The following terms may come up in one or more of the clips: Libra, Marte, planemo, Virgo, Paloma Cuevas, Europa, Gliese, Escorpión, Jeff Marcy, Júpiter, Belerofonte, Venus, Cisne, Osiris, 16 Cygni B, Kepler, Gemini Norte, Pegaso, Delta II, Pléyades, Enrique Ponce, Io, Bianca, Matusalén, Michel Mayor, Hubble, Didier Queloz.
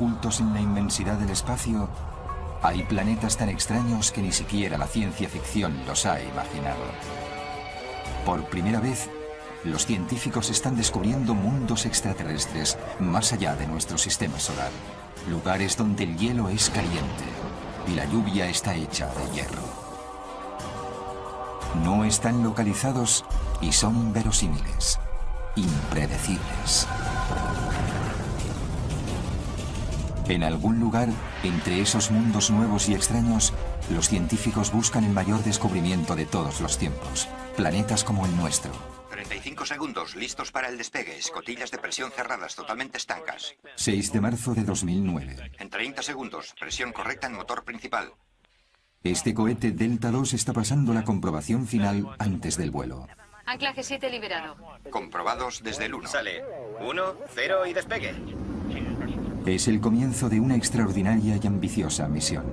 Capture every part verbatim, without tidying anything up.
ocultos en la inmensidad del espacio, hay planetas tan extraños que ni siquiera la ciencia ficción los ha imaginado. Por primera vez, los científicos están descubriendo mundos extraterrestres más allá de nuestro sistema solar, lugares donde el hielo es caliente y la lluvia está hecha de hierro. No están localizados y son inverosímiles, impredecibles. En algún lugar, entre esos mundos nuevos y extraños, los científicos buscan el mayor descubrimiento de todos los tiempos, planetas como el nuestro. treinta y cinco segundos, listos para el despegue, escotillas de presión cerradas, totalmente estancas. seis de marzo de dos mil nueve. En treinta segundos, presión correcta en motor principal. Este cohete Delta dos está pasando la comprobación final antes del vuelo. Anclaje siete liberado. Comprobados desde el uno. Sale uno, cero y despegue. Es el comienzo de una extraordinaria y ambiciosa misión.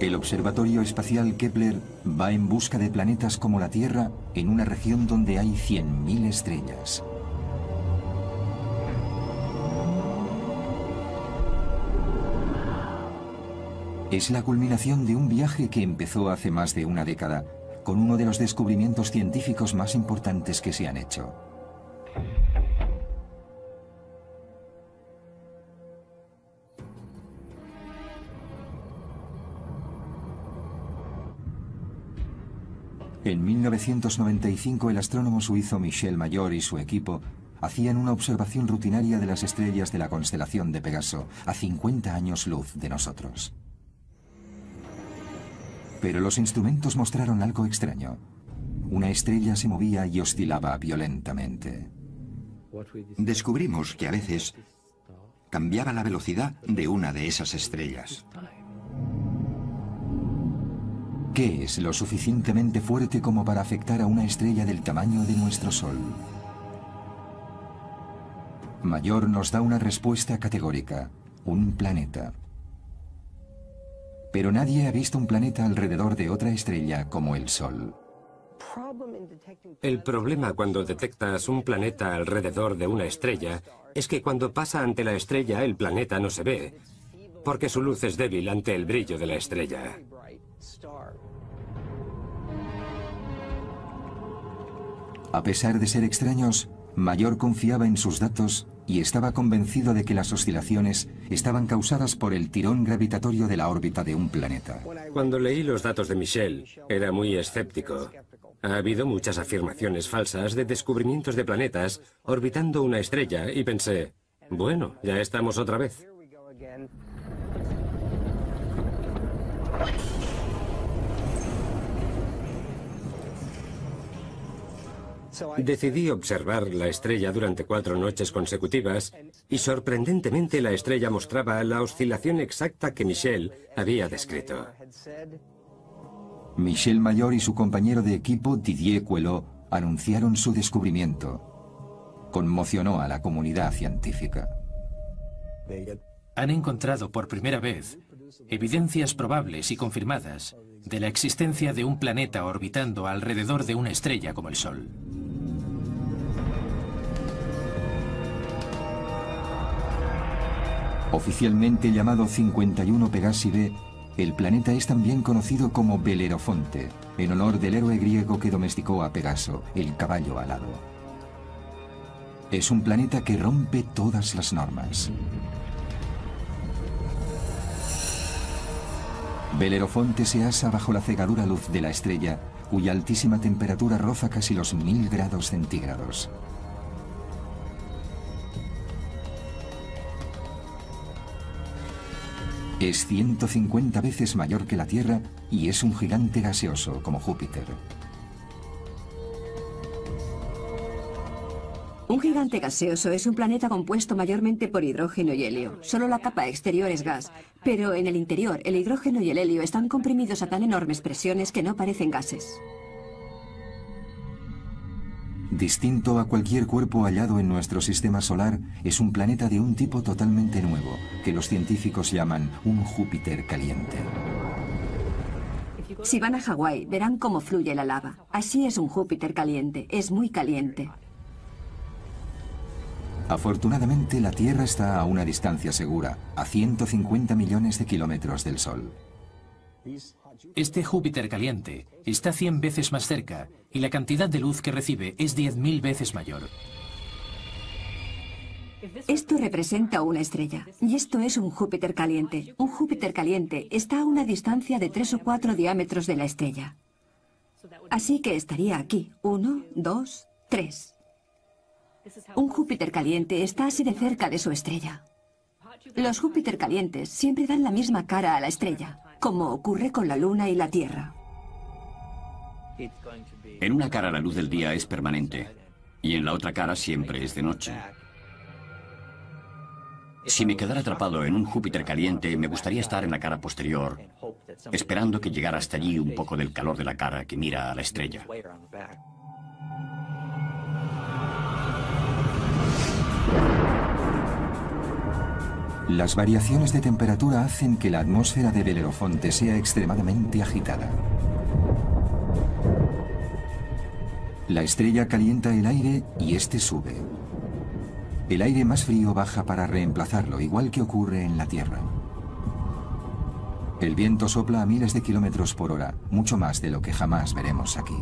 El Observatorio Espacial Kepler va en busca de planetas como la Tierra en una región donde hay cien mil estrellas. Es la culminación de un viaje que empezó hace más de una década, con uno de los descubrimientos científicos más importantes que se han hecho. En mil novecientos noventa y cinco, el astrónomo suizo Michel Mayor y su equipo hacían una observación rutinaria de las estrellas de la constelación de Pegaso, a cincuenta años luz de nosotros. Pero los instrumentos mostraron algo extraño. Una estrella se movía y oscilaba violentamente. Descubrimos que a veces cambiaba la velocidad de una de esas estrellas. ¿Qué es lo suficientemente fuerte como para afectar a una estrella del tamaño de nuestro Sol? Mayor nos da una respuesta categórica: un planeta. Pero nadie ha visto un planeta alrededor de otra estrella como el Sol. El problema cuando detectas un planeta alrededor de una estrella es que cuando pasa ante la estrella el planeta no se ve, porque su luz es débil ante el brillo de la estrella. A pesar de ser extraños, Mayor confiaba en sus datos y estaba convencido de que las oscilaciones estaban causadas por el tirón gravitatorio de la órbita de un planeta. Cuando leí los datos de Michel, era muy escéptico. Ha habido muchas afirmaciones falsas de descubrimientos de planetas orbitando una estrella y pensé, bueno, ya estamos otra vez. Decidí observar la estrella durante cuatro noches consecutivas y sorprendentemente la estrella mostraba la oscilación exacta que Michel había descrito. Michel Mayor y su compañero de equipo Didier Queloz anunciaron su descubrimiento. Conmocionó a la comunidad científica. Han encontrado por primera vez evidencias probables y confirmadas de la existencia de un planeta orbitando alrededor de una estrella como el Sol. Oficialmente llamado cincuenta y uno Pegasi be, el planeta es también conocido como Belerofonte, en honor del héroe griego que domesticó a Pegaso, el caballo alado. Es un planeta que rompe todas las normas. Belerofonte se asa bajo la cegadura luz de la estrella, cuya altísima temperatura roza casi los mil grados centígrados. Es ciento cincuenta veces mayor que la Tierra y es un gigante gaseoso como Júpiter. Un gigante gaseoso es un planeta compuesto mayormente por hidrógeno y helio. Solo la capa exterior es gas, pero en el interior el hidrógeno y el helio están comprimidos a tan enormes presiones que no parecen gases. Distinto a cualquier cuerpo hallado en nuestro sistema solar, es un planeta de un tipo totalmente nuevo, que los científicos llaman un Júpiter caliente. Si van a Hawái, verán cómo fluye la lava. Así es un Júpiter caliente, es muy caliente. Afortunadamente, la Tierra está a una distancia segura, a ciento cincuenta millones de kilómetros del Sol. Este Júpiter caliente está cien veces más cerca y la cantidad de luz que recibe es diez mil veces mayor. Esto representa una estrella, y esto es un Júpiter caliente. Un Júpiter caliente está a una distancia de tres o cuatro diámetros de la estrella. Así que estaría aquí, uno, dos, tres. Un Júpiter caliente está así de cerca de su estrella. Los Júpiter calientes siempre dan la misma cara a la estrella, como ocurre con la Luna y la Tierra. En una cara la luz del día es permanente, y en la otra cara siempre es de noche. Si me quedara atrapado en un Júpiter caliente, me gustaría estar en la cara posterior, esperando que llegara hasta allí un poco del calor de la cara que mira a la estrella. Las variaciones de temperatura hacen que la atmósfera de Belerofonte sea extremadamente agitada. La estrella calienta el aire y este sube. El aire más frío baja para reemplazarlo, igual que ocurre en la Tierra. El viento sopla a miles de kilómetros por hora, mucho más de lo que jamás veremos aquí.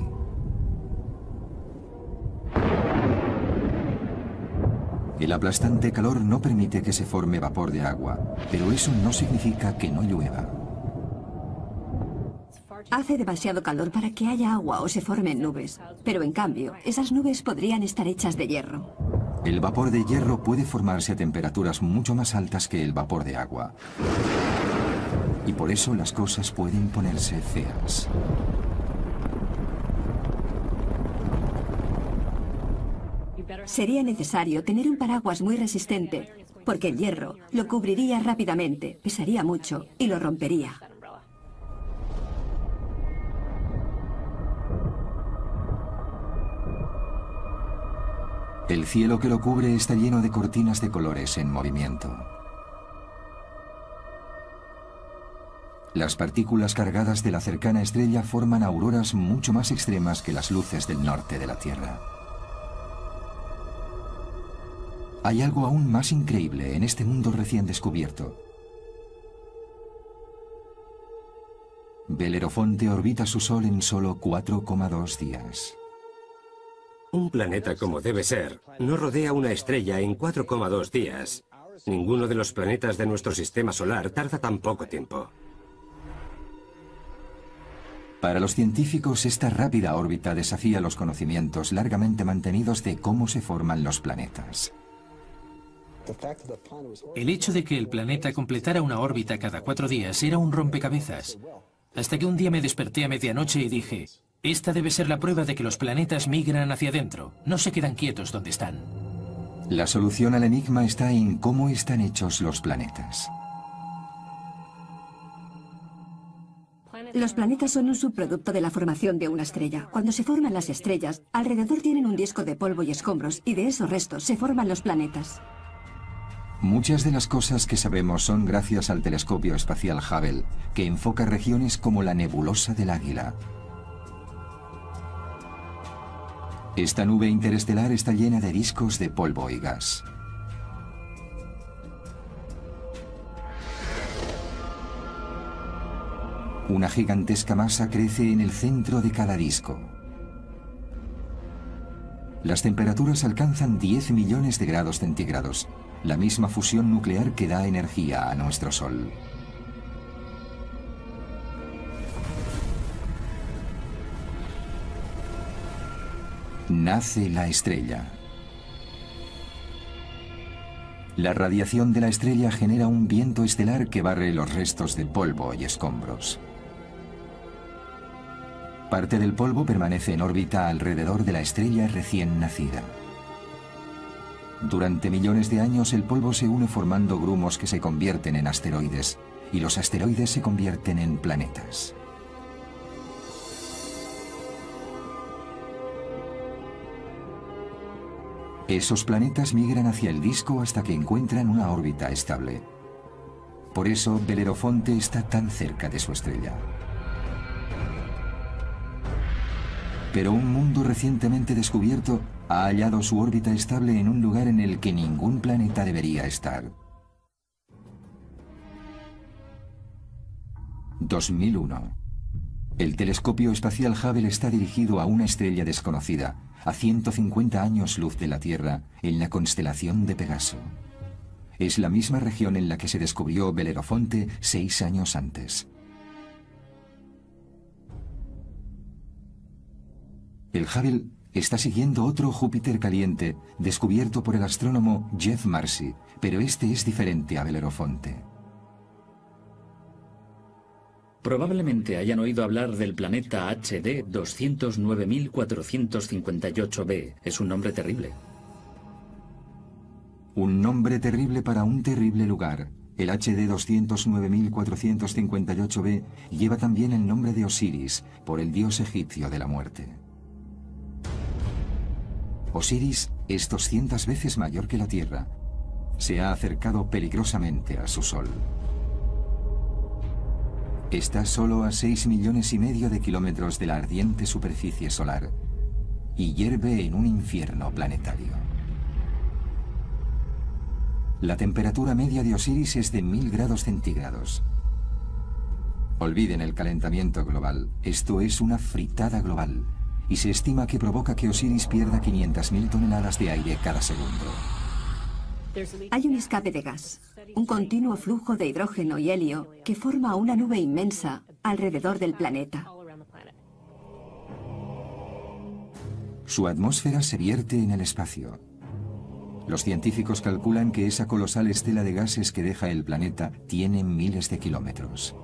El aplastante calor no permite que se forme vapor de agua, pero eso no significa que no llueva. Hace demasiado calor para que haya agua o se formen nubes, pero en cambio, esas nubes podrían estar hechas de hierro. El vapor de hierro puede formarse a temperaturas mucho más altas que el vapor de agua. Y por eso las cosas pueden ponerse feas. Sería necesario tener un paraguas muy resistente, porque el hierro lo cubriría rápidamente, pesaría mucho y lo rompería. El cielo que lo cubre está lleno de cortinas de colores en movimiento. Las partículas cargadas de la cercana estrella forman auroras mucho más extremas que las luces del norte de la Tierra. Hay algo aún más increíble en este mundo recién descubierto. Belerofonte orbita su Sol en solo cuatro coma dos días. Un planeta como debe ser no rodea una estrella en cuatro coma dos días. Ninguno de los planetas de nuestro sistema solar tarda tan poco tiempo. Para los científicos, esta rápida órbita desafía los conocimientos largamente mantenidos de cómo se forman los planetas. El hecho de que el planeta completara una órbita cada cuatro días era un rompecabezas. Hasta que un día me desperté a medianoche y dije, esta debe ser la prueba de que los planetas migran hacia adentro, no se quedan quietos donde están. La solución al enigma está en cómo están hechos los planetas. Los planetas son un subproducto de la formación de una estrella. Cuando se forman las estrellas, alrededor tienen un disco de polvo y escombros, y de esos restos se forman los planetas. Muchas de las cosas que sabemos son gracias al telescopio espacial Hubble, que enfoca regiones como la nebulosa del Águila. Esta nube interestelar está llena de discos de polvo y gas. Una gigantesca masa crece en el centro de cada disco. Las temperaturas alcanzan diez millones de grados centígrados, la misma fusión nuclear que da energía a nuestro Sol. Nace la estrella. La radiación de la estrella genera un viento estelar que barre los restos de polvo y escombros. Parte del polvo permanece en órbita alrededor de la estrella recién nacida. Durante millones de años el polvo se une formando grumos que se convierten en asteroides, y los asteroides se convierten en planetas. Esos planetas migran hacia el disco hasta que encuentran una órbita estable. Por eso Belerofonte está tan cerca de su estrella. Pero un mundo recientemente descubierto ha hallado su órbita estable en un lugar en el que ningún planeta debería estar. dos mil uno. El telescopio espacial Hubble está dirigido a una estrella desconocida, a ciento cincuenta años luz de la Tierra, en la constelación de Pegaso. Es la misma región en la que se descubrió Belerofonte seis años antes. El Hubble está siguiendo otro Júpiter caliente, descubierto por el astrónomo Jeff Marcy, pero este es diferente a Belerofonte. Probablemente hayan oído hablar del planeta H D doscientos nueve mil cuatrocientos cincuenta y ocho b. Es un nombre terrible. Un nombre terrible para un terrible lugar. El H D doscientos nueve mil cuatrocientos cincuenta y ocho b lleva también el nombre de Osiris, por el dios egipcio de la muerte. Osiris es doscientas veces mayor que la Tierra. Se ha acercado peligrosamente a su Sol. Está solo a seis millones y medio de kilómetros de la ardiente superficie solar y hierve en un infierno planetario. La temperatura media de Osiris es de mil grados centígrados. Olviden el calentamiento global, esto es una fritada global. Y se estima que provoca que Osiris pierda quinientas mil toneladas de aire cada segundo. Hay un escape de gas, un continuo flujo de hidrógeno y helio que forma una nube inmensa alrededor del planeta. Su atmósfera se vierte en el espacio. Los científicos calculan que esa colosal estela de gases que deja el planeta tiene miles de kilómetros.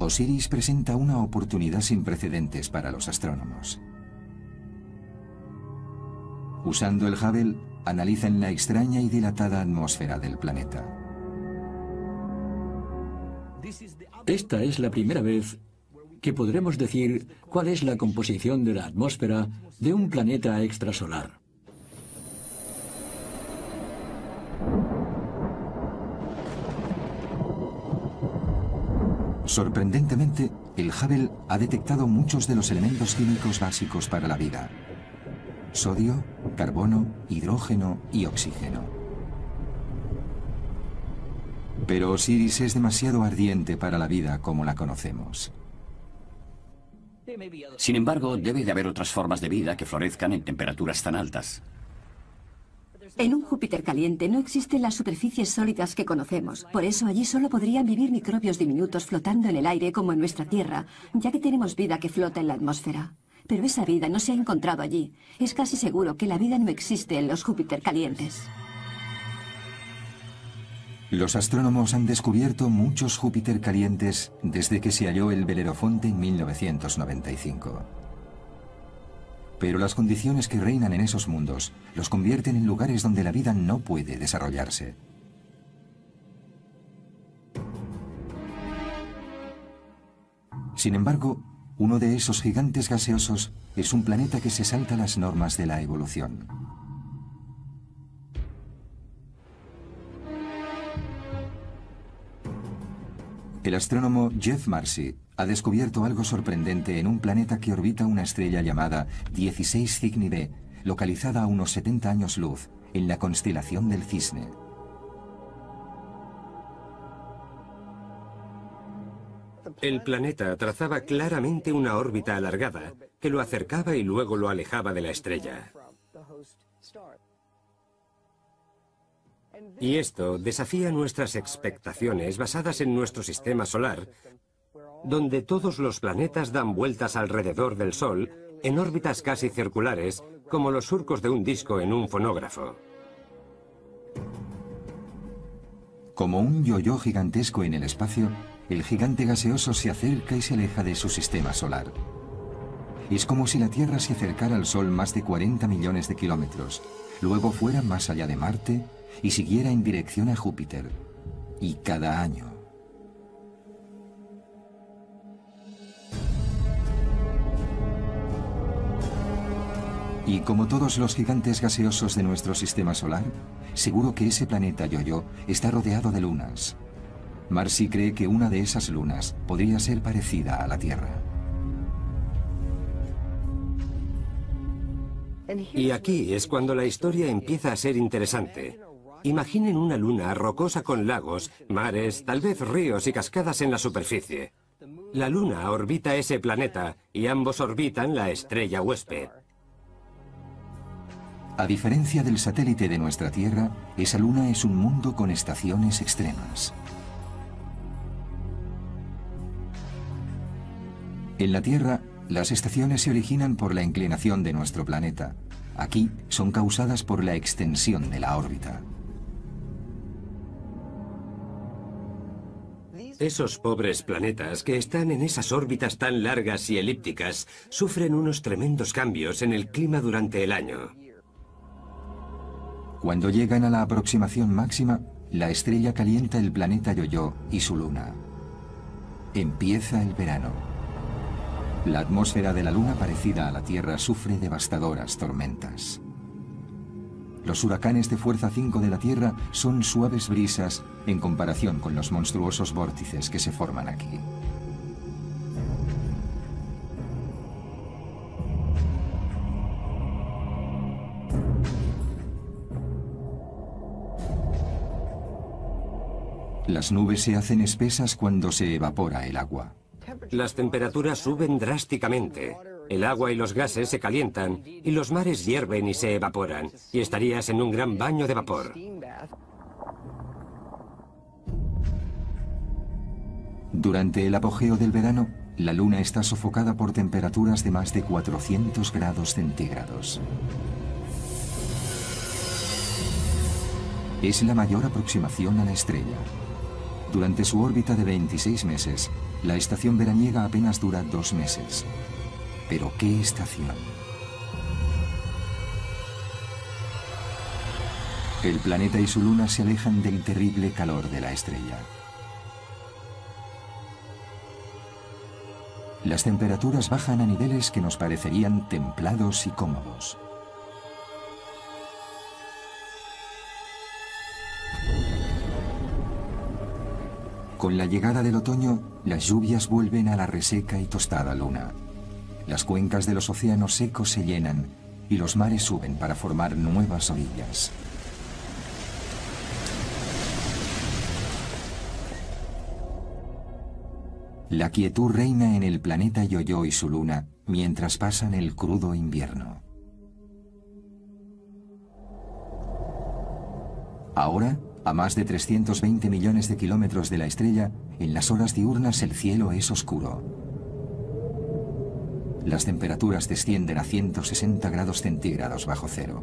Osiris presenta una oportunidad sin precedentes para los astrónomos. Usando el Hubble, analizan la extraña y dilatada atmósfera del planeta. Esta es la primera vez que podremos decir cuál es la composición de la atmósfera de un planeta extrasolar. Sorprendentemente, el Hubble ha detectado muchos de los elementos químicos básicos para la vida: sodio, carbono, hidrógeno y oxígeno. Pero Osiris es demasiado ardiente para la vida como la conocemos. Sin embargo, debe de haber otras formas de vida que florezcan en temperaturas tan altas. En un Júpiter caliente no existen las superficies sólidas que conocemos. Por eso allí solo podrían vivir microbios diminutos flotando en el aire como en nuestra Tierra, ya que tenemos vida que flota en la atmósfera. Pero esa vida no se ha encontrado allí. Es casi seguro que la vida no existe en los Júpiter calientes. Los astrónomos han descubierto muchos Júpiter calientes desde que se halló el Belerofonte en mil novecientos noventa y cinco. Pero las condiciones que reinan en esos mundos los convierten en lugares donde la vida no puede desarrollarse. Sin embargo, uno de esos gigantes gaseosos es un planeta que se salta las normas de la evolución. El astrónomo Jeff Marcy ha descubierto algo sorprendente en un planeta que orbita una estrella llamada dieciséis Cygni B, localizada a unos setenta años luz, en la constelación del Cisne. El planeta trazaba claramente una órbita alargada que lo acercaba y luego lo alejaba de la estrella. Y esto desafía nuestras expectaciones basadas en nuestro sistema solar, donde todos los planetas dan vueltas alrededor del Sol en órbitas casi circulares, como los surcos de un disco en un fonógrafo. Como un yo-yo gigantesco en el espacio, el gigante gaseoso se acerca y se aleja de su sistema solar. Es como si la Tierra se acercara al Sol más de cuarenta millones de kilómetros, luego fuera más allá de Marte y siguiera en dirección a Júpiter, y cada año. Y como todos los gigantes gaseosos de nuestro sistema solar, seguro que ese planeta yo-yo está rodeado de lunas. Marcy cree que una de esas lunas podría ser parecida a la Tierra. Y aquí es cuando la historia empieza a ser interesante. Imaginen una luna rocosa con lagos, mares, tal vez ríos y cascadas en la superficie. La luna orbita ese planeta y ambos orbitan la estrella huésped. A diferencia del satélite de nuestra Tierra, esa luna es un mundo con estaciones extremas. En la Tierra, las estaciones se originan por la inclinación de nuestro planeta. Aquí son causadas por la extensión de la órbita. Esos pobres planetas que están en esas órbitas tan largas y elípticas sufren unos tremendos cambios en el clima durante el año. Cuando llegan a la aproximación máxima, la estrella calienta el planeta Yo-Yo y su luna. Empieza el verano. La atmósfera de la Luna, parecida a la Tierra, sufre devastadoras tormentas. Los huracanes de fuerza cinco de la Tierra son suaves brisas en comparación con los monstruosos vórtices que se forman aquí. Las nubes se hacen espesas cuando se evapora el agua. Las temperaturas suben drásticamente, el agua y los gases se calientan y los mares hierven y se evaporan, y estarías en un gran baño de vapor. Durante el apogeo del verano, la luna está sofocada por temperaturas de más de cuatrocientos grados centígrados. Es la mayor aproximación a la estrella. Durante su órbita de veintiséis meses, la estación veraniega apenas dura dos meses. ¿Pero qué estación? El planeta y su luna se alejan del terrible calor de la estrella. Las temperaturas bajan a niveles que nos parecerían templados y cómodos. Con la llegada del otoño, las lluvias vuelven a la reseca y tostada luna. Las cuencas de los océanos secos se llenan y los mares suben para formar nuevas orillas. La quietud reina en el planeta Yo-Yo y su luna mientras pasan el crudo invierno. Ahora, a más de trescientos veinte millones de kilómetros de la estrella, en las horas diurnas el cielo es oscuro. Las temperaturas descienden a ciento sesenta grados centígrados bajo cero.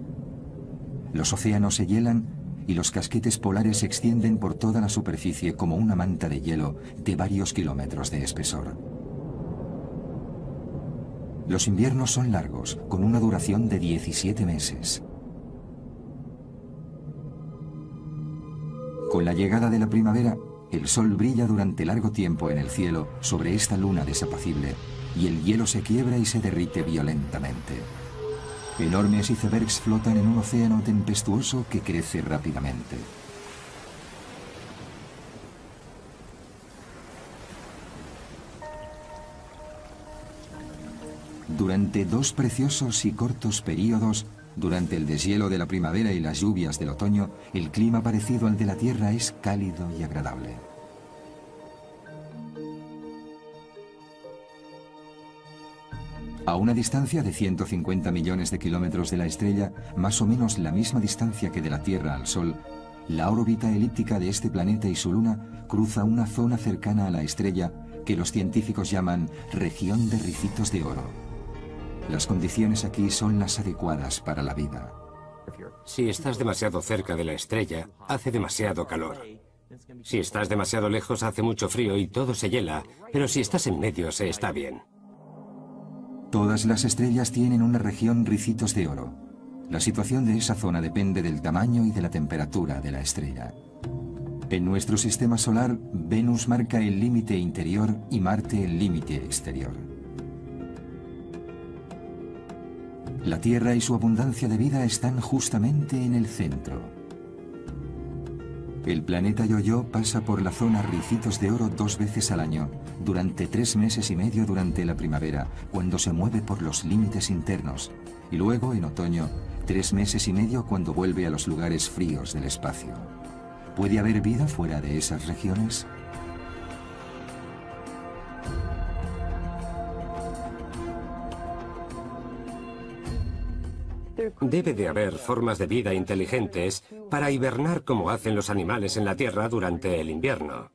Los océanos se hielan y los casquetes polares se extienden por toda la superficie como una manta de hielo de varios kilómetros de espesor. Los inviernos son largos, con una duración de diecisiete meses. Con la llegada de la primavera, el sol brilla durante largo tiempo en el cielo sobre esta luna desapacible y el hielo se quiebra y se derrite violentamente. Enormes icebergs flotan en un océano tempestuoso que crece rápidamente. Durante dos preciosos y cortos periodos, durante el deshielo de la primavera y las lluvias del otoño, el clima parecido al de la Tierra es cálido y agradable. A una distancia de ciento cincuenta millones de kilómetros de la estrella, más o menos la misma distancia que de la Tierra al Sol, la órbita elíptica de este planeta y su luna cruza una zona cercana a la estrella que los científicos llaman región de ricitos de oro. Las condiciones aquí son las adecuadas para la vida. Si estás demasiado cerca de la estrella, hace demasiado calor. Si estás demasiado lejos, hace mucho frío y todo se hiela, pero si estás en medio, se está bien. Todas las estrellas tienen una región ricitos de oro. La situación de esa zona depende del tamaño y de la temperatura de la estrella. En nuestro sistema solar, Venus marca el límite interior y Marte el límite exterior. La Tierra y su abundancia de vida están justamente en el centro. El planeta Yo-Yo pasa por la zona Ricitos de Oro dos veces al año, durante tres meses y medio durante la primavera, cuando se mueve por los límites internos, y luego en otoño, tres meses y medio cuando vuelve a los lugares fríos del espacio. ¿Puede haber vida fuera de esas regiones? Debe de haber formas de vida inteligentes para hibernar como hacen los animales en la Tierra durante el invierno.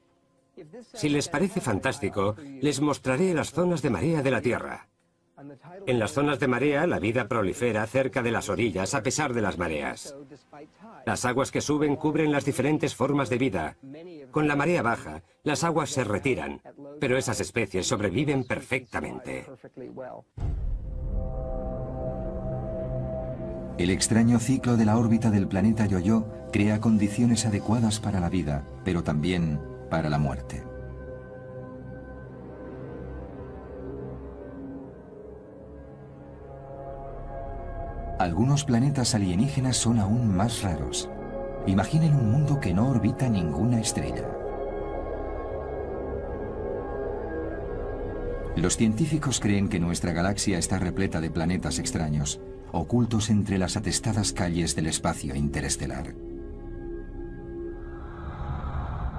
Si les parece fantástico, les mostraré las zonas de marea de la Tierra. En las zonas de marea, la vida prolifera cerca de las orillas a pesar de las mareas. Las aguas que suben cubren las diferentes formas de vida. Con la marea baja, las aguas se retiran, pero esas especies sobreviven perfectamente. El extraño ciclo de la órbita del planeta Yo-Yo crea condiciones adecuadas para la vida, pero también para la muerte. Algunos planetas alienígenas son aún más raros. Imaginen un mundo que no orbita ninguna estrella. Los científicos creen que nuestra galaxia está repleta de planetas extraños, ocultos entre las atestadas calles del espacio interestelar.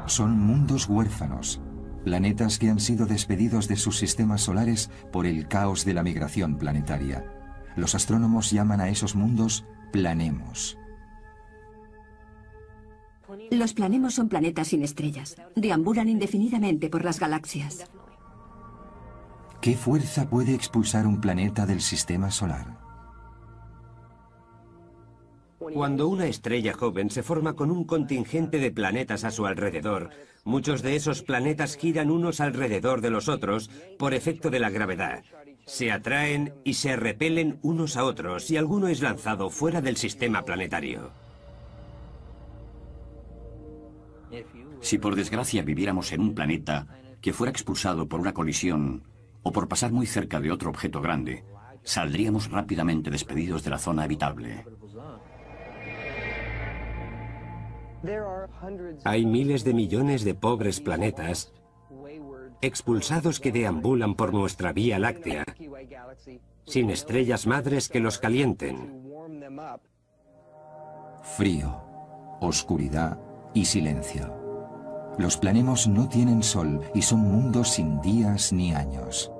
Son mundos huérfanos, planetas que han sido despedidos de sus sistemas solares por el caos de la migración planetaria. Los astrónomos llaman a esos mundos planemos. Los planemos son planetas sin estrellas, deambulan indefinidamente por las galaxias. ¿Qué fuerza puede expulsar un planeta del sistema solar? Cuando una estrella joven se forma con un contingente de planetas a su alrededor, muchos de esos planetas giran unos alrededor de los otros por efecto de la gravedad. Se atraen y se repelen unos a otros y alguno es lanzado fuera del sistema planetario. Si por desgracia viviéramos en un planeta que fuera expulsado por una colisión o por pasar muy cerca de otro objeto grande, saldríamos rápidamente despedidos de la zona habitable. Hay miles de millones de pobres planetas expulsados que deambulan por nuestra Vía Láctea, sin estrellas madres que los calienten. Frío, oscuridad y silencio. Los planemos no tienen sol y son mundos sin días ni años.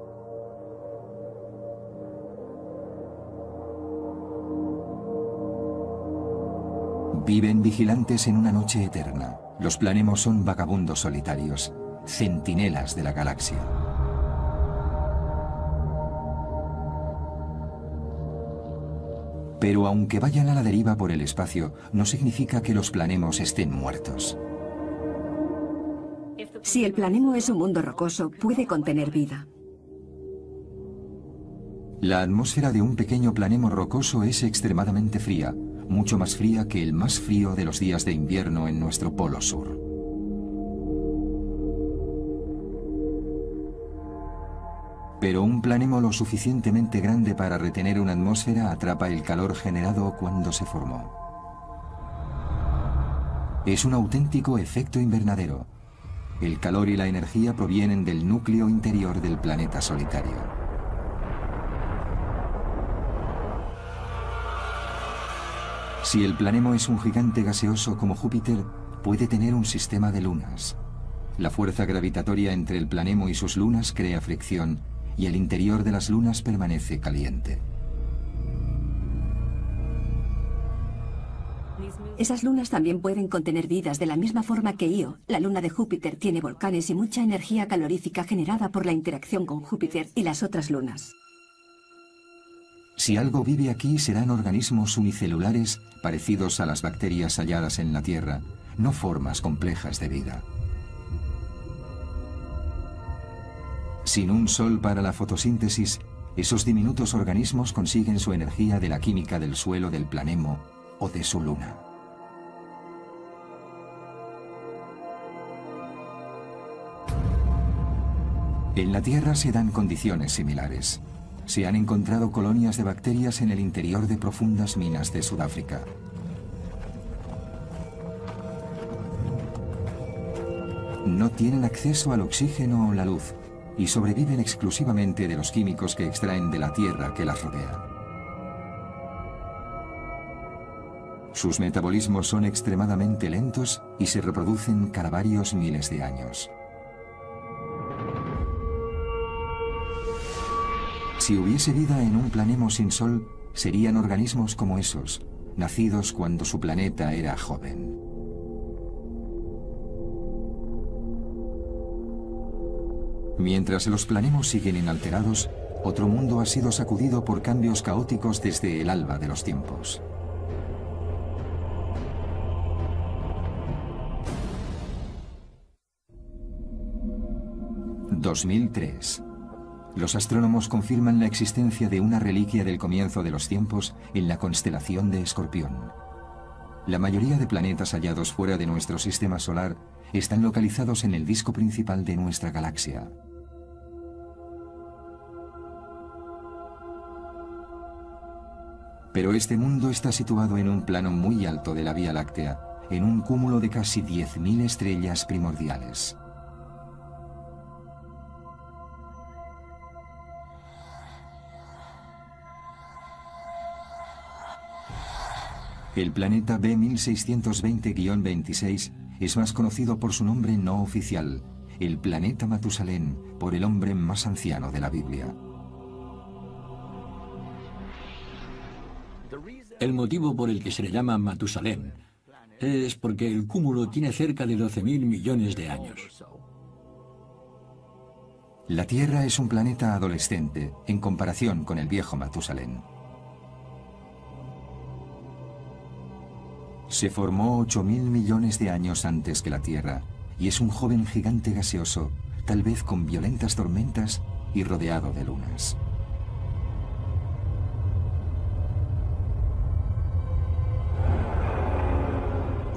Viven vigilantes en una noche eterna. Los planemos son vagabundos solitarios, centinelas de la galaxia. Pero aunque vayan a la deriva por el espacio, no significa que los planemos estén muertos. Si el planemo es un mundo rocoso, puede contener vida. La atmósfera de un pequeño planemo rocoso es extremadamente fría, mucho más fría que el más frío de los días de invierno en nuestro polo sur. Pero un planemo lo suficientemente grande para retener una atmósfera atrapa el calor generado cuando se formó. Es un auténtico efecto invernadero. El calor y la energía provienen del núcleo interior del planeta solitario. Si el planemo es un gigante gaseoso como Júpiter, puede tener un sistema de lunas. La fuerza gravitatoria entre el planemo y sus lunas crea fricción, y el interior de las lunas permanece caliente. Esas lunas también pueden contener vidas de la misma forma que Io. La luna de Júpiter tiene volcanes y mucha energía calorífica generada por la interacción con Júpiter y las otras lunas. Si algo vive aquí serán organismos unicelulares parecidos a las bacterias halladas en la Tierra, no formas complejas de vida. Sin un sol para la fotosíntesis, esos diminutos organismos consiguen su energía de la química del suelo del planemo o de su luna. En la Tierra se dan condiciones similares. Se han encontrado colonias de bacterias en el interior de profundas minas de Sudáfrica. no tienen acceso al oxígeno o la luz y sobreviven exclusivamente de los químicos que extraen de la Tierra que las rodea. Sus metabolismos son extremadamente lentos y se reproducen cada varios miles de años. Si hubiese vida en un planemo sin sol, serían organismos como esos, nacidos cuando su planeta era joven. Mientras los planemos siguen inalterados, otro mundo ha sido sacudido por cambios caóticos desde el alba de los tiempos. dos mil tres. Los astrónomos confirman la existencia de una reliquia del comienzo de los tiempos en la constelación de Escorpión. La mayoría de planetas hallados fuera de nuestro sistema solar están localizados en el disco principal de nuestra galaxia. Pero este mundo está situado en un plano muy alto de la Vía Láctea, en un cúmulo de casi diez mil estrellas primordiales. El planeta B mil seiscientos veinte veintiséis es más conocido por su nombre no oficial, el planeta Matusalén, por el hombre más anciano de la Biblia. El motivo por el que se le llama Matusalén es porque el cúmulo tiene cerca de doce mil millones de años. La Tierra es un planeta adolescente en comparación con el viejo Matusalén. Se formó ocho mil millones de años antes que la Tierra y es un joven gigante gaseoso, tal vez con violentas tormentas y rodeado de lunas.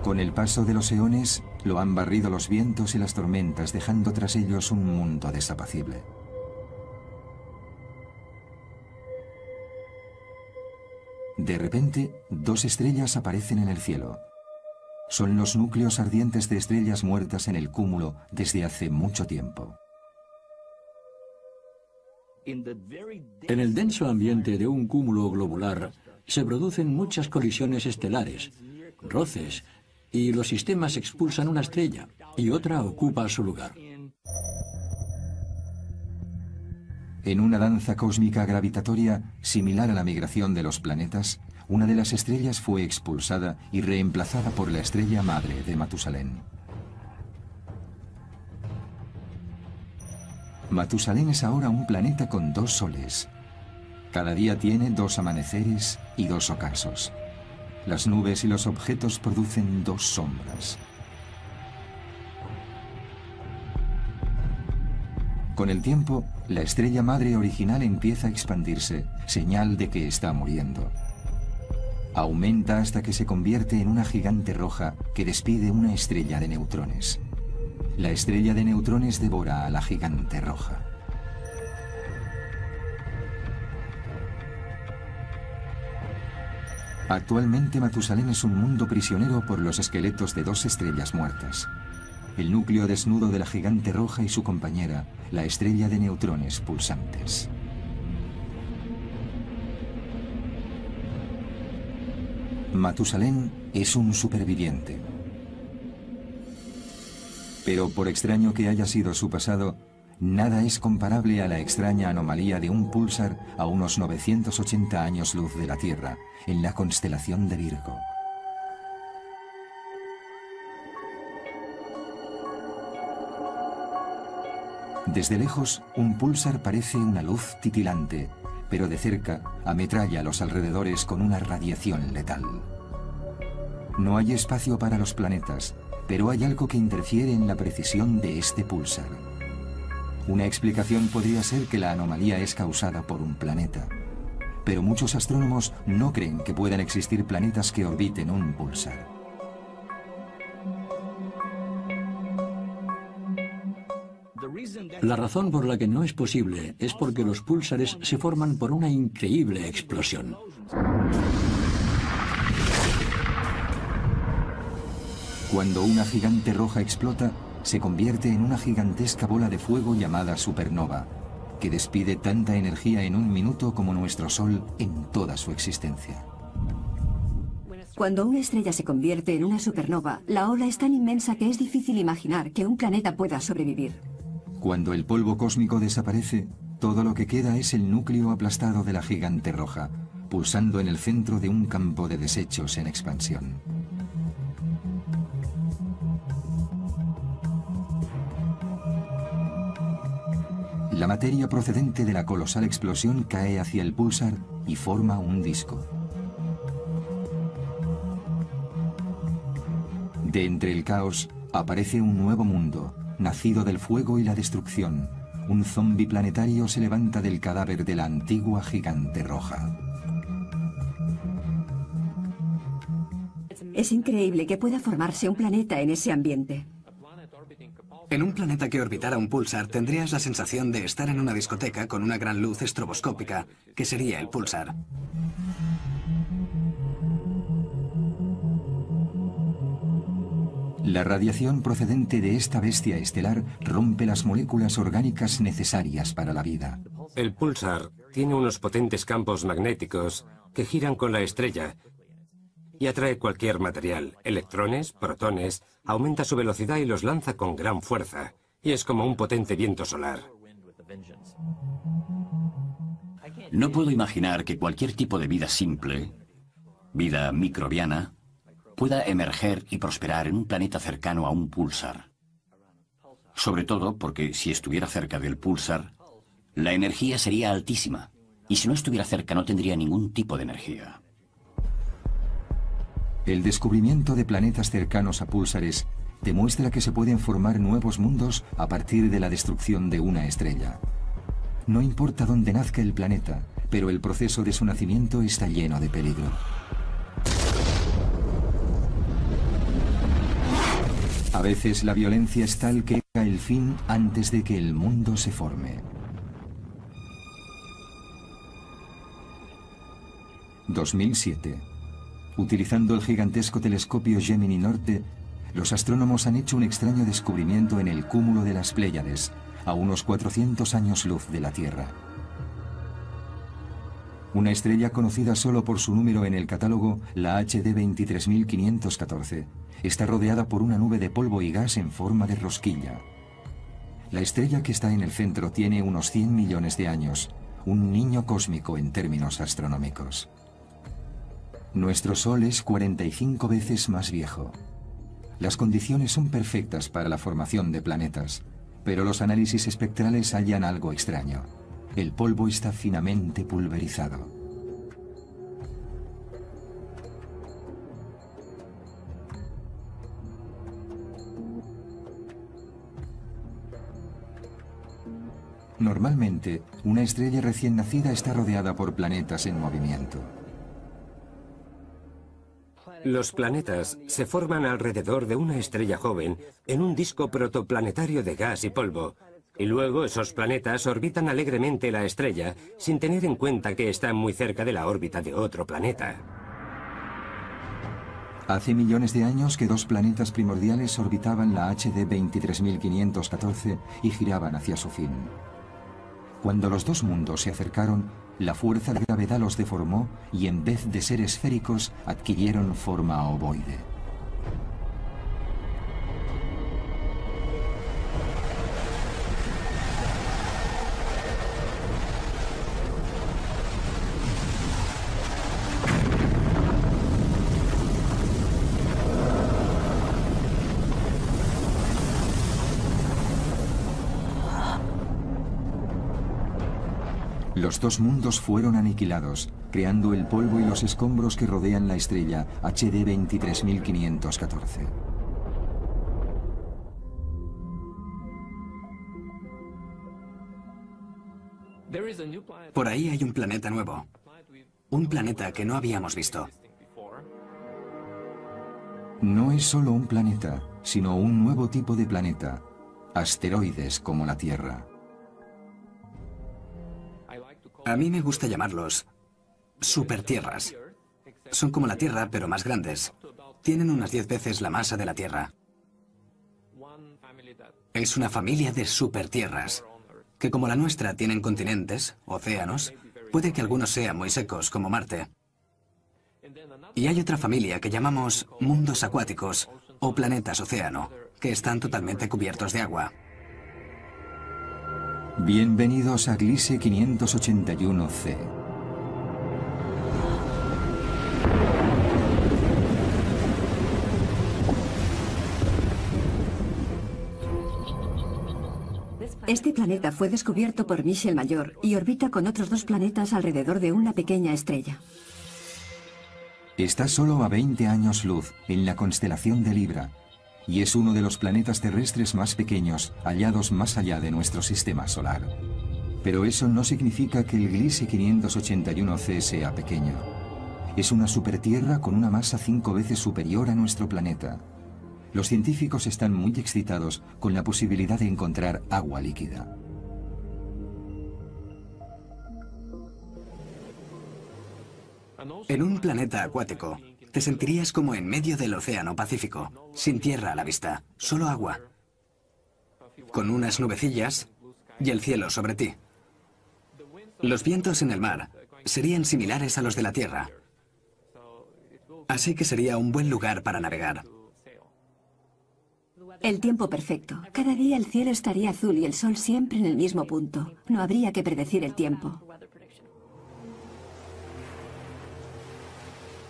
Con el paso de los eones, lo han barrido los vientos y las tormentas, dejando tras ellos un mundo desapacible. De repente, dos estrellas aparecen en el cielo. Son los núcleos ardientes de estrellas muertas en el cúmulo desde hace mucho tiempo. En el denso ambiente de un cúmulo globular se producen muchas colisiones estelares, roces, y los sistemas expulsan una estrella y otra ocupa su lugar. En una danza cósmica gravitatoria similar a la migración de los planetas, una de las estrellas fue expulsada y reemplazada por la estrella madre de Matusalén. Matusalén es ahora un planeta con dos soles. Cada día tiene dos amaneceres y dos ocasos. Las nubes y los objetos producen dos sombras. Con el tiempo, la estrella madre original empieza a expandirse, señal de que está muriendo. Aumenta hasta que se convierte en una gigante roja que despide una estrella de neutrones. La estrella de neutrones devora a la gigante roja. Actualmente Matusalén es un mundo prisionero por los esqueletos de dos estrellas muertas. El núcleo desnudo de la gigante roja y su compañera, la estrella de neutrones pulsantes. Matusalén es un superviviente. Pero por extraño que haya sido su pasado, nada es comparable a la extraña anomalía de un púlsar a unos novecientos ochenta años luz de la Tierra, en la constelación de Virgo. Desde lejos, un púlsar parece una luz titilante, pero de cerca ametralla los alrededores con una radiación letal. No hay espacio para los planetas, pero hay algo que interfiere en la precisión de este púlsar. Una explicación podría ser que la anomalía es causada por un planeta, pero muchos astrónomos no creen que puedan existir planetas que orbiten un púlsar. La razón por la que no es posible es porque los púlsares se forman por una increíble explosión. Cuando una gigante roja explota, se convierte en una gigantesca bola de fuego llamada supernova, que despide tanta energía en un minuto como nuestro Sol en toda su existencia. Cuando una estrella se convierte en una supernova, la ola es tan inmensa que es difícil imaginar que un planeta pueda sobrevivir. Cuando el polvo cósmico desaparece, todo lo que queda es el núcleo aplastado de la gigante roja, pulsando en el centro de un campo de desechos en expansión. La materia procedente de la colosal explosión cae hacia el púlsar y forma un disco. De entre el caos aparece un nuevo mundo, nacido del fuego y la destrucción. Un zombi planetario se levanta del cadáver de la antigua gigante roja. Es increíble que pueda formarse un planeta en ese ambiente. En un planeta que orbitara un púlsar tendrías la sensación de estar en una discoteca con una gran luz estroboscópica, que sería el púlsar. La radiación procedente de esta bestia estelar rompe las moléculas orgánicas necesarias para la vida. El púlsar tiene unos potentes campos magnéticos que giran con la estrella y atrae cualquier material, electrones, protones, aumenta su velocidad y los lanza con gran fuerza, y es como un potente viento solar. No puedo imaginar que cualquier tipo de vida simple, vida microbiana, pueda emerger y prosperar en un planeta cercano a un púlsar. Sobre todo porque si estuviera cerca del púlsar, la energía sería altísima, y si no estuviera cerca no tendría ningún tipo de energía. El descubrimiento de planetas cercanos a púlsares demuestra que se pueden formar nuevos mundos a partir de la destrucción de una estrella. No importa dónde nazca el planeta, pero el proceso de su nacimiento está lleno de peligro. A veces la violencia es tal que llega el fin antes de que el mundo se forme. dos mil siete. Utilizando el gigantesco telescopio Gemini Norte, los astrónomos han hecho un extraño descubrimiento en el cúmulo de las Pléyades, a unos cuatrocientos años luz de la Tierra. Una estrella conocida solo por su número en el catálogo, la H D veintitrés mil quinientos catorce, está rodeada por una nube de polvo y gas en forma de rosquilla. La estrella que está en el centro tiene unos cien millones de años, un niño cósmico en términos astronómicos. Nuestro Sol es cuarenta y cinco veces más viejo. Las condiciones son perfectas para la formación de planetas, pero los análisis espectrales hallan algo extraño. El polvo está finamente pulverizado. Normalmente, una estrella recién nacida está rodeada por planetas en movimiento. Los planetas se forman alrededor de una estrella joven en un disco protoplanetario de gas y polvo, y luego esos planetas orbitan alegremente la estrella sin tener en cuenta que están muy cerca de la órbita de otro planeta. Hace millones de años que dos planetas primordiales orbitaban la H D veintitrés mil quinientos catorce y giraban hacia su fin. Cuando los dos mundos se acercaron, la fuerza de gravedad los deformó y en vez de ser esféricos adquirieron forma ovoide. Los dos mundos fueron aniquilados, creando el polvo y los escombros que rodean la estrella H D veintitrés mil quinientos catorce. Por ahí hay un planeta nuevo, un planeta que no habíamos visto. No es solo un planeta, sino un nuevo tipo de planeta, asteroides como la Tierra. A mí me gusta llamarlos supertierras. Son como la Tierra, pero más grandes. Tienen unas diez veces la masa de la Tierra. Es una familia de supertierras, que como la nuestra tienen continentes, océanos, puede que algunos sean muy secos, como Marte. Y hay otra familia que llamamos mundos acuáticos o planetas océano, que están totalmente cubiertos de agua. Bienvenidos a Gliese quinientos ochenta y uno ce. Este planeta fue descubierto por Michel Mayor y orbita con otros dos planetas alrededor de una pequeña estrella. Está solo a veinte años luz, en la constelación de Libra, y es uno de los planetas terrestres más pequeños, hallados más allá de nuestro sistema solar. Pero eso no significa que el Gliese quinientos ochenta y uno ce sea pequeño. Es una supertierra con una masa cinco veces superior a nuestro planeta. Los científicos están muy excitados con la posibilidad de encontrar agua líquida. En un planeta acuático, te sentirías como en medio del océano Pacífico, sin tierra a la vista, solo agua, con unas nubecillas y el cielo sobre ti. Los vientos en el mar serían similares a los de la tierra, así que sería un buen lugar para navegar. El tiempo perfecto. Cada día el cielo estaría azul y el sol siempre en el mismo punto. No habría que predecir el tiempo.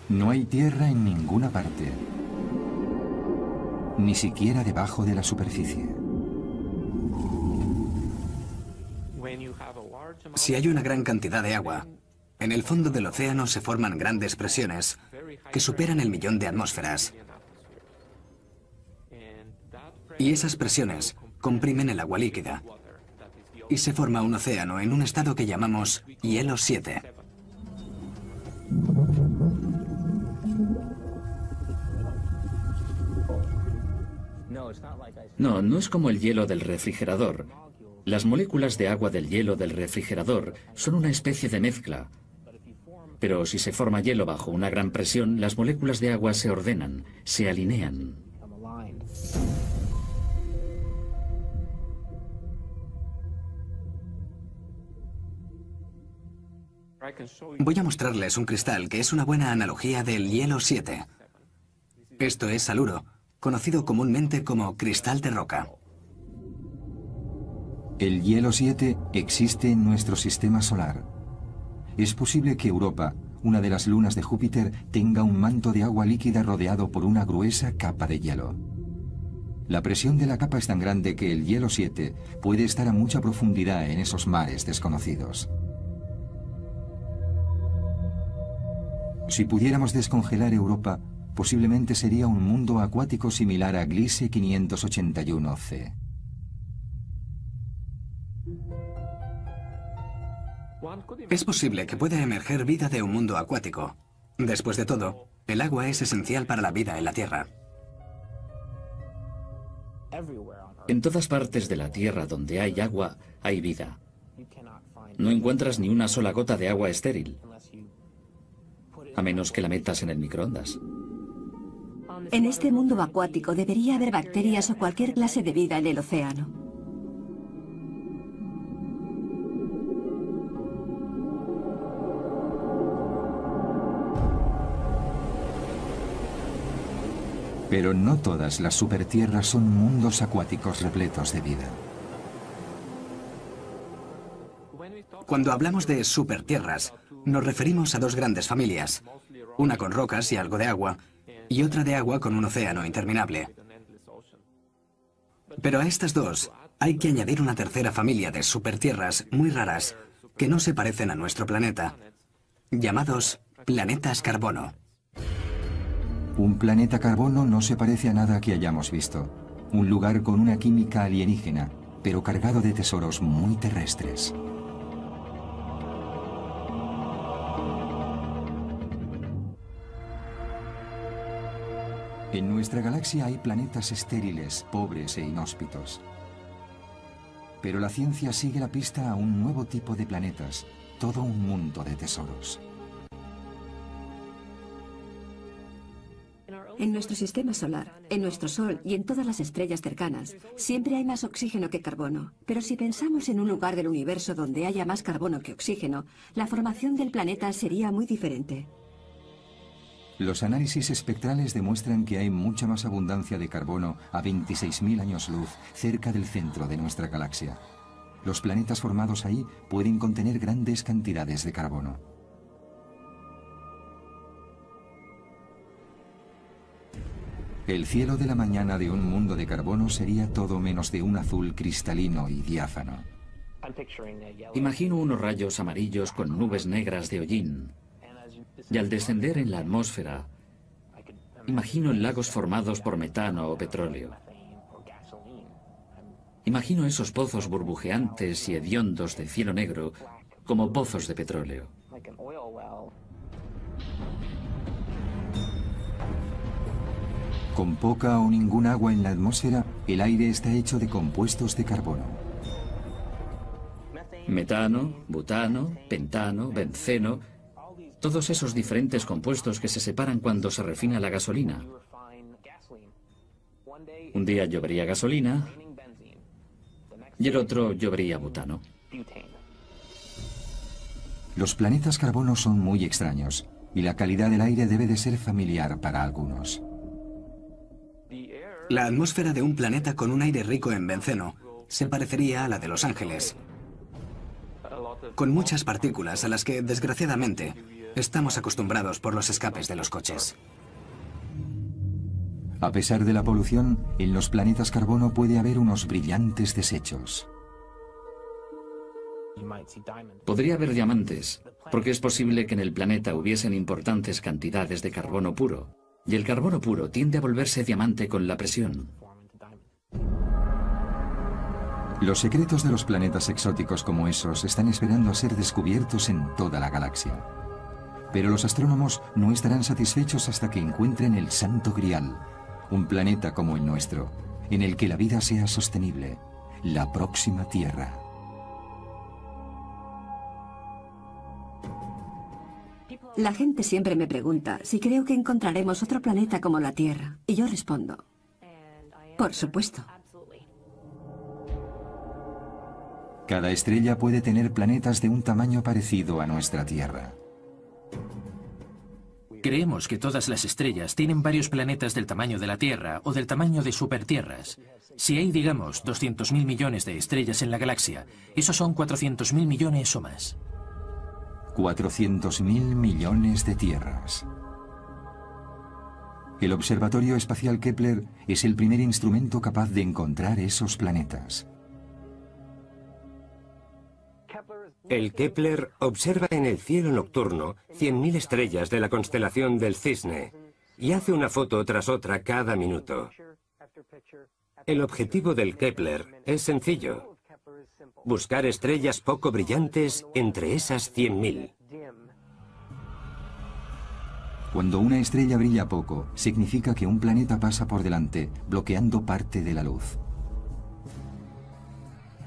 No hay tierra en ninguna parte, ni siquiera debajo de la superficie. Si hay una gran cantidad de agua, en el fondo del océano se forman grandes presiones que superan el millón de atmósferas. Y esas presiones comprimen el agua líquida y se forma un océano en un estado que llamamos hielo siete. No, no es como el hielo del refrigerador. Las moléculas de agua del hielo del refrigerador son una especie de mezcla. Pero si se forma hielo bajo una gran presión, las moléculas de agua se ordenan, se alinean. Voy a mostrarles un cristal que es una buena analogía del hielo siete. Esto es saluro, conocido comúnmente como cristal de roca. El hielo siete existe en nuestro sistema solar. Es posible que Europa, una de las lunas de Júpiter, tenga un manto de agua líquida rodeado por una gruesa capa de hielo. La presión de la capa es tan grande que el hielo siete puede estar a mucha profundidad en esos mares desconocidos. Si pudiéramos descongelar Europa, posiblemente sería un mundo acuático similar a Gliese quinientos ochenta y uno ce. Es posible que pueda emerger vida de un mundo acuático. Después de todo, el agua es esencial para la vida en la Tierra. En todas partes de la Tierra donde hay agua, hay vida. No encuentras ni una sola gota de agua estéril, a menos que la metas en el microondas. En este mundo acuático debería haber bacterias o cualquier clase de vida en el océano. Pero no todas las supertierras son mundos acuáticos repletos de vida. Cuando hablamos de supertierras, nos referimos a dos grandes familias, una con rocas y algo de agua, y otra de agua con un océano interminable. Pero a estas dos hay que añadir una tercera familia de supertierras muy raras que no se parecen a nuestro planeta, llamados planetas carbono. Un planeta carbono no se parece a nada que hayamos visto. Un lugar con una química alienígena, pero cargado de tesoros muy terrestres. En nuestra galaxia hay planetas estériles, pobres e inhóspitos. Pero la ciencia sigue la pista a un nuevo tipo de planetas, todo un mundo de tesoros. En nuestro sistema solar, en nuestro Sol y en todas las estrellas cercanas, siempre hay más oxígeno que carbono. Pero si pensamos en un lugar del universo donde haya más carbono que oxígeno, la formación del planeta sería muy diferente. Los análisis espectrales demuestran que hay mucha más abundancia de carbono a veintiséis mil años luz, cerca del centro de nuestra galaxia. Los planetas formados ahí pueden contener grandes cantidades de carbono. El cielo de la mañana de un mundo de carbono sería todo menos de un azul cristalino y diáfano. Imagino unos rayos amarillos con nubes negras de hollín. Y al descender en la atmósfera, imagino lagos formados por metano o petróleo. Imagino esos pozos burbujeantes y hediondos de cielo negro como pozos de petróleo. Con poca o ninguna agua en la atmósfera, el aire está hecho de compuestos de carbono. Metano, butano, pentano, benceno. Todos esos diferentes compuestos que se separan cuando se refina la gasolina. Un día llovería gasolina y el otro llovería butano. Los planetas carbono son muy extraños y la calidad del aire debe de ser familiar para algunos. La atmósfera de un planeta con un aire rico en benceno se parecería a la de Los Ángeles, con muchas partículas a las que, desgraciadamente, estamos acostumbrados por los escapes de los coches. A pesar de la polución, en los planetas carbono puede haber unos brillantes desechos. Podría haber diamantes, porque es posible que en el planeta hubiesen importantes cantidades de carbono puro, y el carbono puro tiende a volverse diamante con la presión. Los secretos de los planetas exóticos como esos están esperando a ser descubiertos en toda la galaxia. Pero los astrónomos no estarán satisfechos hasta que encuentren el Santo Grial, un planeta como el nuestro, en el que la vida sea sostenible, la próxima Tierra. La gente siempre me pregunta si creo que encontraremos otro planeta como la Tierra, y yo respondo, por supuesto. Cada estrella puede tener planetas de un tamaño parecido a nuestra Tierra. Creemos que todas las estrellas tienen varios planetas del tamaño de la Tierra o del tamaño de supertierras. Si hay, digamos, doscientos mil millones de estrellas en la galaxia, esos son cuatrocientos mil millones o más. cuatrocientos mil millones de tierras. El Observatorio Espacial Kepler es el primer instrumento capaz de encontrar esos planetas. El Kepler observa en el cielo nocturno cien mil estrellas de la constelación del Cisne y hace una foto tras otra cada minuto. El objetivo del Kepler es sencillo: buscar estrellas poco brillantes entre esas cien mil. Cuando una estrella brilla poco, significa que un planeta pasa por delante, bloqueando parte de la luz.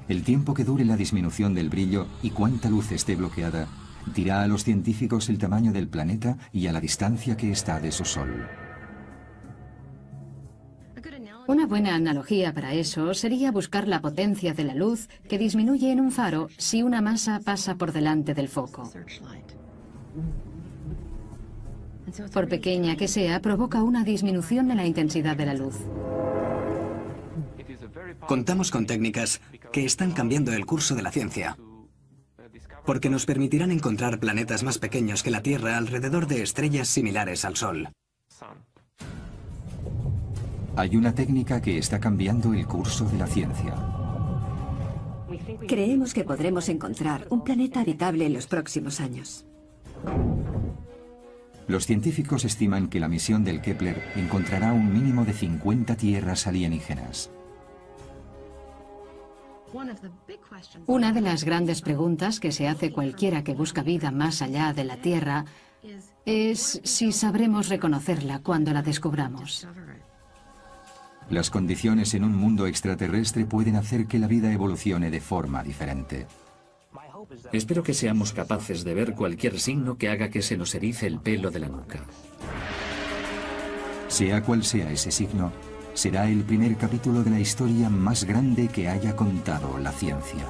El tiempo que dure la disminución del brillo y cuánta luz esté bloqueada dirá a los científicos el tamaño del planeta y a la distancia que está de su Sol. Una buena analogía para eso sería buscar la potencia de la luz que disminuye en un faro si una masa pasa por delante del foco. Por pequeña que sea, provoca una disminución en la intensidad de la luz. Contamos con técnicas que están cambiando el curso de la ciencia, porque nos permitirán encontrar planetas más pequeños que la Tierra alrededor de estrellas similares al Sol. Hay una técnica que está cambiando el curso de la ciencia. Creemos que podremos encontrar un planeta habitable en los próximos años. Los científicos estiman que la misión del Kepler encontrará un mínimo de cincuenta tierras alienígenas. Una de las grandes preguntas que se hace cualquiera que busca vida más allá de la Tierra es si sabremos reconocerla cuando la descubramos. Las condiciones en un mundo extraterrestre pueden hacer que la vida evolucione de forma diferente. Espero que seamos capaces de ver cualquier signo que haga que se nos erice el pelo de la nuca. Sea cual sea ese signo, será el primer capítulo de la historia más grande que haya contado la ciencia.